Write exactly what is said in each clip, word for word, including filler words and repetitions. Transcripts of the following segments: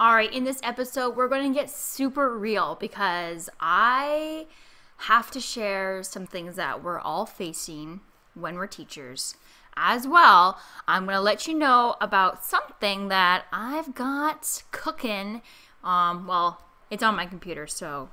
All right, in this episode, we're going to get super real because I have to share some things that we're all facing when we're teachers. As well, I'm going to let you know about something that I've got cooking. Um, well, it's on my computer, so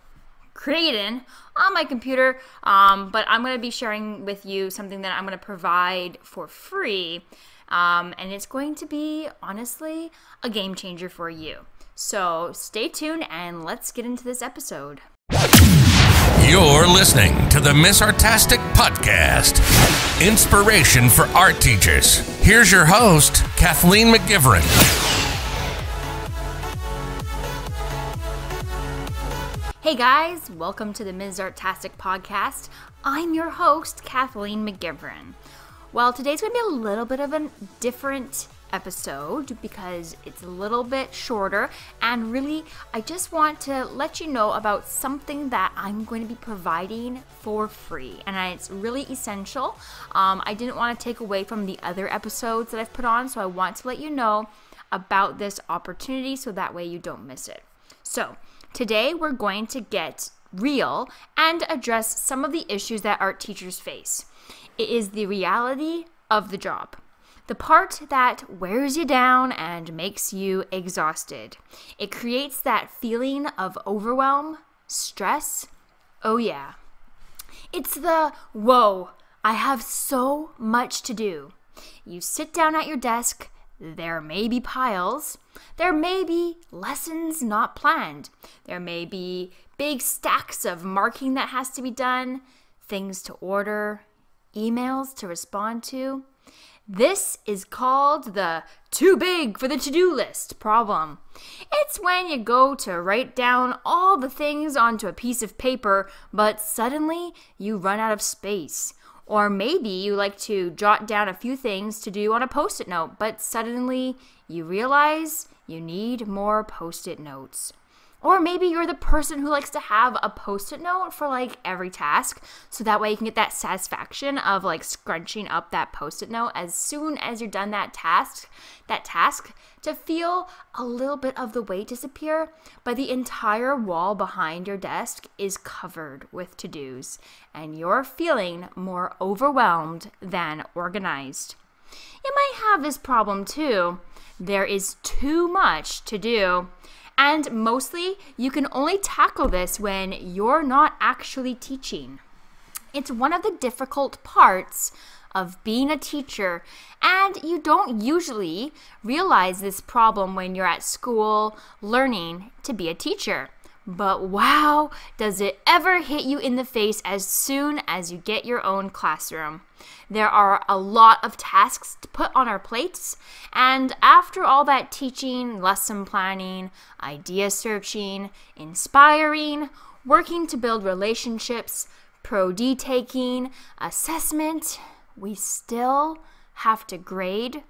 creating on my computer, um, but I'm going to be sharing with you something that I'm going to provide for free, um, and it's going to be, honestly, a game changer for you. So stay tuned and let's get into this episode. You're listening to the Miz Artastic Podcast, inspiration for art teachers. Here's your host, Kathleen McGivern. Hey guys, welcome to the Miz Artastic Podcast. I'm your host, Kathleen McGivern. Well, today's going to be a little bit of a different episode because it's a little bit shorter, and really I just want to let you know about something that I'm going to be providing for free, and it's really essential. Um, I didn't want to take away from the other episodes that I've put on, so I want to let you know about this opportunity so that way you don't miss it. So today we're going to get real and address some of the issues that art teachers face. It is the reality of the job. The part that wears you down and makes you exhausted. It creates that feeling of overwhelm, stress. Oh yeah. It's the, whoa, I have so much to do. You sit down at your desk, there may be piles, there may be lessons not planned, there may be big stacks of marking that has to be done, things to order, emails to respond to. This is called the too big for the to-do list problem. It's when you go to write down all the things onto a piece of paper, but suddenly you run out of space. Or maybe you like to jot down a few things to do on a post-it note, but suddenly you realize you need more post-it notes. Or maybe you're the person who likes to have a post-it note for like every task, so that way you can get that satisfaction of like scrunching up that post-it note as soon as you're done that task, that task to feel a little bit of the weight disappear, but the entire wall behind your desk is covered with to-dos, and you're feeling more overwhelmed than organized. You might have this problem too. There is too much to do. And mostly, you can only tackle this when you're not actually teaching. It's one of the difficult parts of being a teacher, and you don't usually realize this problem when you're at school learning to be a teacher. But wow, does it ever hit you in the face as soon as you get your own classroom. There are a lot of tasks to put on our plates, and after all that teaching, lesson planning, idea searching, inspiring, working to build relationships, pro-D taking, assessment, we still have to grade,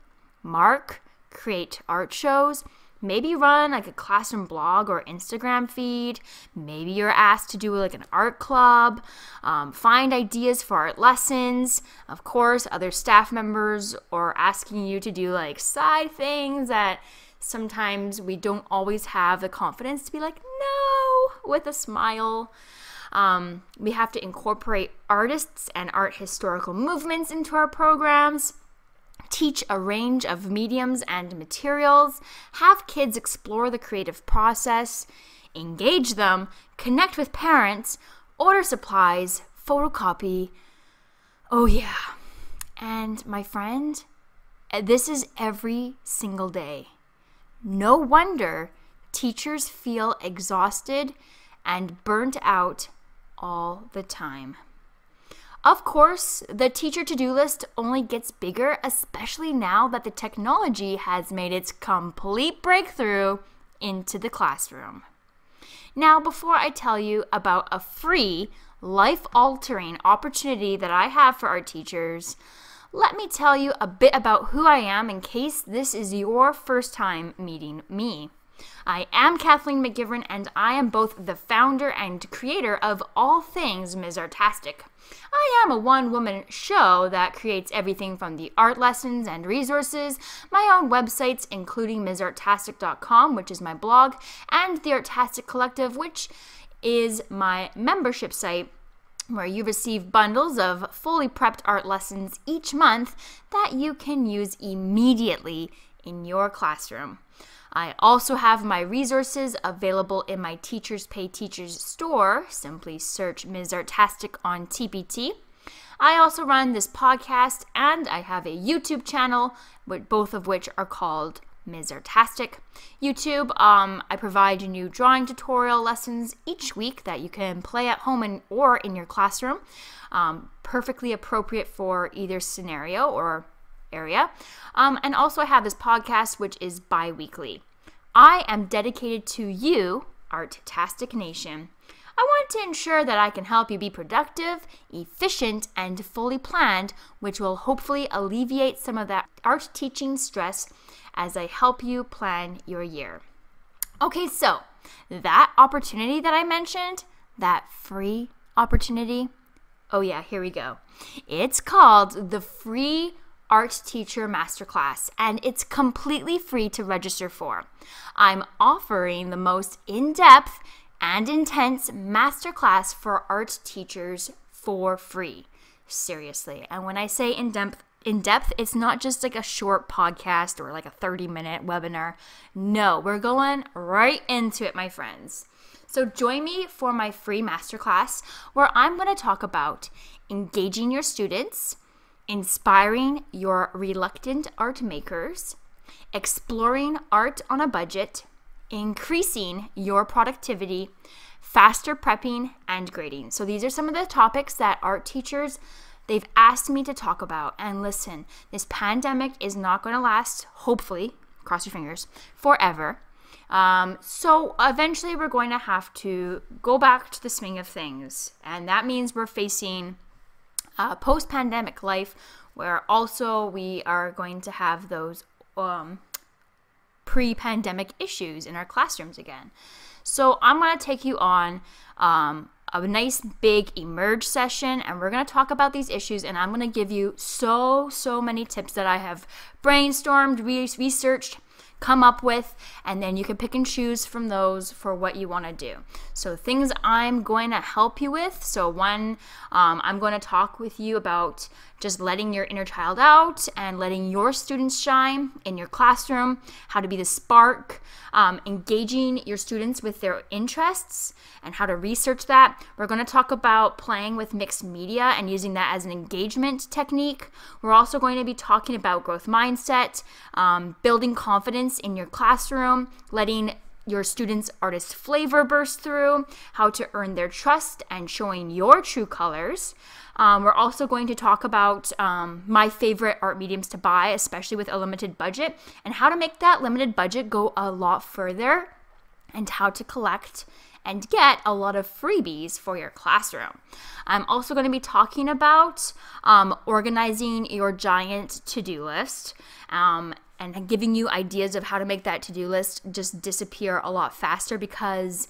mark, create art shows, maybe run like a classroom blog or Instagram feed. Maybe you're asked to do like an art club, um, find ideas for art lessons. Of course, other staff members are asking you to do like side things that sometimes we don't always have the confidence to be like, no, with a smile. Um, we have to incorporate artists and art historical movements into our programs. Teach a range of mediums and materials, have kids explore the creative process, engage them, connect with parents, order supplies, photocopy. Oh yeah. And my friend, this is every single day. No wonder teachers feel exhausted and burnt out all the time. Of course, the teacher to-do list only gets bigger, especially now that the technology has made its complete breakthrough into the classroom. Now, before I tell you about a free, life-altering opportunity that I have for our teachers, let me tell you a bit about who I am in case this is your first time meeting me. I am Kathleen McGivern, and I am both the founder and creator of all things Miz Artastic. I am a one-woman show that creates everything from the art lessons and resources, my own websites, including Ms Artastic dot com, which is my blog, and the Artastic Collective, which is my membership site, where you receive bundles of fully prepped art lessons each month that you can use immediately in your classroom. I also have my resources available in my Teachers Pay Teachers store. Simply search Miz Artastic on T P T. I also run this podcast, and I have a YouTube channel, both of which are called Miz Artastic. YouTube, um, I provide new drawing tutorial lessons each week that you can play at home and or in your classroom, um, perfectly appropriate for either scenario or area. Um, and also I have this podcast, which is bi-weekly. I am dedicated to you, Artastic Nation. I want to ensure that I can help you be productive, efficient, and fully planned, which will hopefully alleviate some of that art teaching stress as I help you plan your year. Okay, so that opportunity that I mentioned, that free opportunity, oh yeah, here we go. It's called the Free Art Teacher Masterclass, and it's completely free to register for. I'm offering the most in-depth and intense masterclass for art teachers for free. Seriously. And when I say in-depth, in depth, it's not just like a short podcast or like a thirty minute webinar. No, we're going right into it, my friends. So join me for my free masterclass, where I'm going to talk about engaging your students, inspiring your reluctant art makers, exploring art on a budget, increasing your productivity, faster prepping, and grading. So these are some of the topics that art teachers, they've asked me to talk about. And listen, this pandemic is not going to last, hopefully, cross your fingers, forever. Um, so eventually we're going to have to go back to the swing of things. And that means we're facing a post-pandemic life, where also we are going to have those um, pre-pandemic issues in our classrooms again. So I'm going to take you on um, a nice big emerge session, and we're going to talk about these issues, and I'm going to give you so so many tips that I have brainstormed, researched, come up with, and then you can pick and choose from those for what you want to do. So things I'm going to help you with. So one, um, I'm going to talk with you about just letting your inner child out and letting your students shine in your classroom, how to be the spark, um, engaging your students with their interests and how to research that. We're going to talk about playing with mixed media and using that as an engagement technique. We're also going to be talking about growth mindset, um, building confidence in your classroom, letting your students' artist flavor burst through, how to earn their trust, and showing your true colors. Um, we're also going to talk about um, my favorite art mediums to buy, especially with a limited budget, and how to make that limited budget go a lot further, and how to collect and get a lot of freebies for your classroom. I'm also going to be talking about um, organizing your giant to-do list, um, and giving you ideas of how to make that to-do list just disappear a lot faster, because,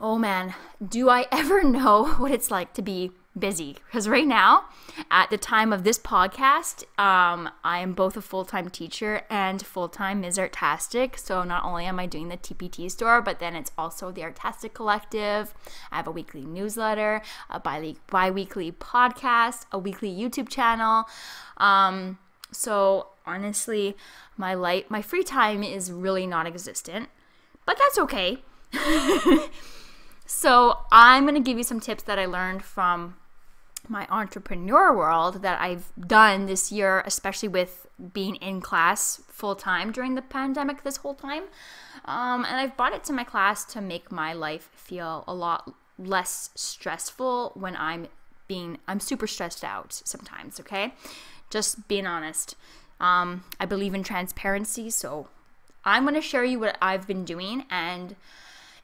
oh man, do I ever know what it's like to be busy. Because right now, at the time of this podcast, um, I am both a full-time teacher and full-time Miz Artastic. So not only am I doing the T P T store, but then it's also the Artastic Collective. I have a weekly newsletter, a bi-weekly podcast, a weekly YouTube channel. Um, so... Honestly, my life, my free time is really non-existent, but that's okay. So I'm going to give you some tips that I learned from my entrepreneur world that I've done this year, especially with being in class full-time during the pandemic this whole time. Um, and I've brought it to my class to make my life feel a lot less stressful when I'm being, I'm super stressed out sometimes, okay? Just being honest. Um, I believe in transparency, so I'm going to share you what I've been doing, and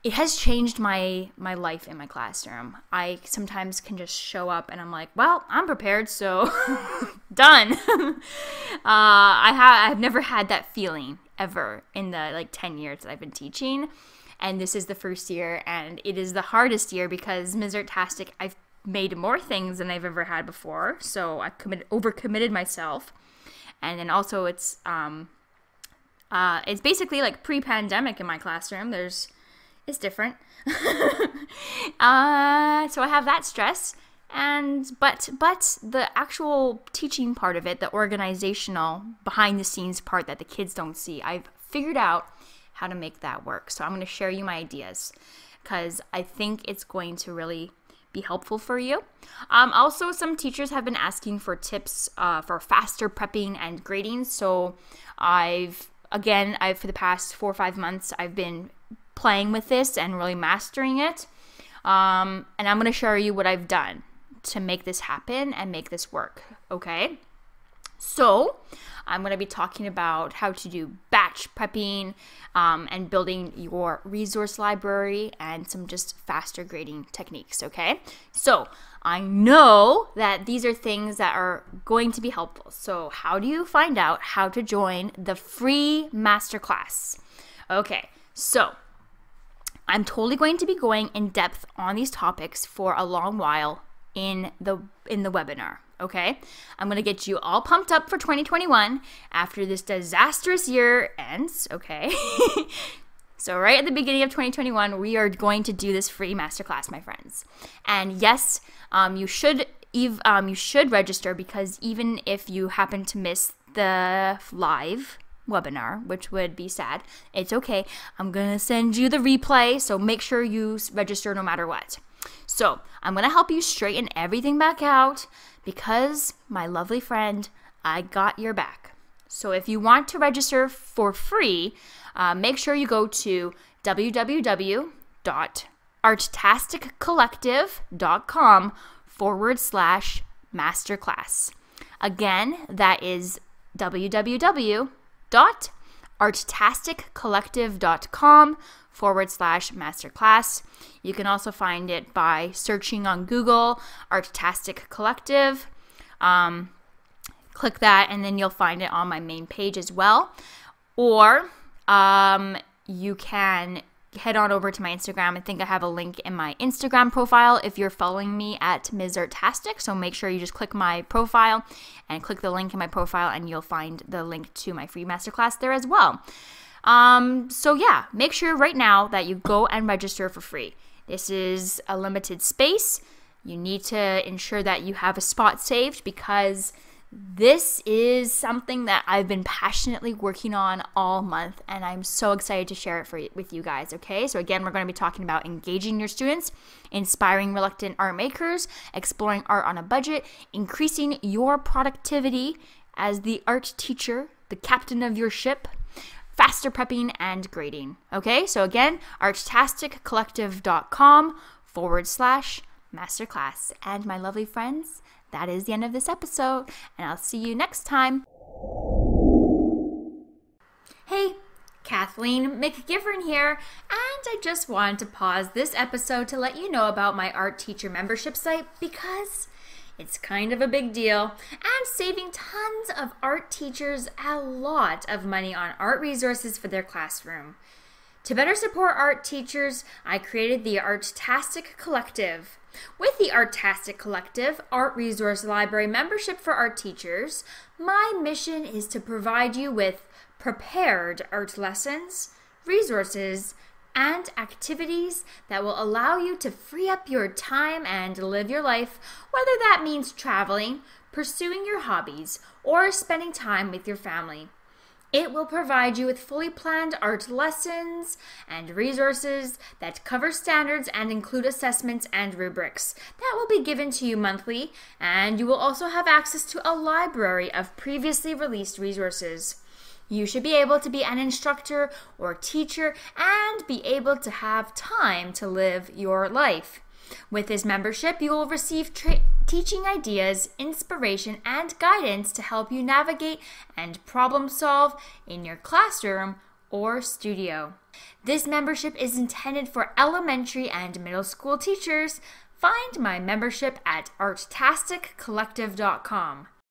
it has changed my, my life in my classroom. I sometimes can just show up and I'm like, well, I'm prepared, so done. uh, I ha I've never had that feeling ever in the like ten years that I've been teaching. And this is the first year, and it is the hardest year because Miz Artastic, I've made more things than I've ever had before. So I committed, overcommitted myself. And then also it's, um, uh, it's basically like pre-pandemic in my classroom. There's, it's different. uh, so I have that stress. And, but, but the actual teaching part of it, the organizational behind the scenes part that the kids don't see, I've figured out how to make that work. So I'm going to share you my ideas because I think it's going to really be helpful for you. Um, also, some teachers have been asking for tips uh, for faster prepping and grading. So I've, again, I've for the past four or five months, I've been playing with this and really mastering it. Um, and I'm going to show you what I've done to make this happen and make this work. Okay. So I'm going to be talking about how to do batch prepping um, and building your resource library and some just faster grading techniques, okay? So I know that these are things that are going to be helpful. So how do you find out how to join the free masterclass? Okay, so I'm totally going to be going in depth on these topics for a long while in the, in the webinar. Okay, I'm going to get you all pumped up for twenty twenty-one after this disastrous year ends, okay? So right at the beginning of twenty twenty-one, we are going to do this free masterclass, my friends. And yes, um, you should ev um, you should register because even if you happen to miss the live webinar, which would be sad, it's okay. I'm going to send you the replay, so make sure you register no matter what. So I'm going to help you straighten everything back out because, my lovely friend, I got your back. So if you want to register for free, uh, make sure you go to www.artastic collective dot com forward slash masterclass. Again, that is www.artastic collective dot com forward slash masterclass. You can also find it by searching on Google, Artastic Collective. Um, click that and then you'll find it on my main page as well. Or um, you can head on over to my Instagram. I think I have a link in my Instagram profile if you're following me at Miz Artastic. So make sure you just click my profile and click the link in my profile and you'll find the link to my free masterclass there as well. Um, so yeah, make sure right now that you go and register for free. This is a limited space. You need to ensure that you have a spot saved because this is something that I've been passionately working on all month and I'm so excited to share it for you, with you guys, okay? So again, we're going to be talking about engaging your students, inspiring reluctant art makers, exploring art on a budget, increasing your productivity as the art teacher, the captain of your ship, faster prepping and grading. Okay, so again, artastic collective dot com forward slash masterclass. And my lovely friends, that is the end of this episode, and I'll see you next time. Hey, Kathleen McGivern here, and I just wanted to pause this episode to let you know about my art teacher membership site because it's kind of a big deal and saving tons of art teachers a lot of money on art resources for their classroom. To better support art teachers, I created the Artastic Collective. With the Artastic Collective Art Resource Library membership for art teachers, my mission is to provide you with prepared art lessons, resources, and activities that will allow you to free up your time and live your life, whether that means traveling, pursuing your hobbies, or spending time with your family. It will provide you with fully planned art lessons and resources that cover standards and include assessments and rubrics that will be given to you monthly, and you will also have access to a library of previously released resources. You should be able to be an instructor or teacher and be able to have time to live your life. With this membership, you will receive tra teaching ideas, inspiration, and guidance to help you navigate and problem solve in your classroom or studio. This membership is intended for elementary and middle school teachers. Find my membership at artastic collective dot com.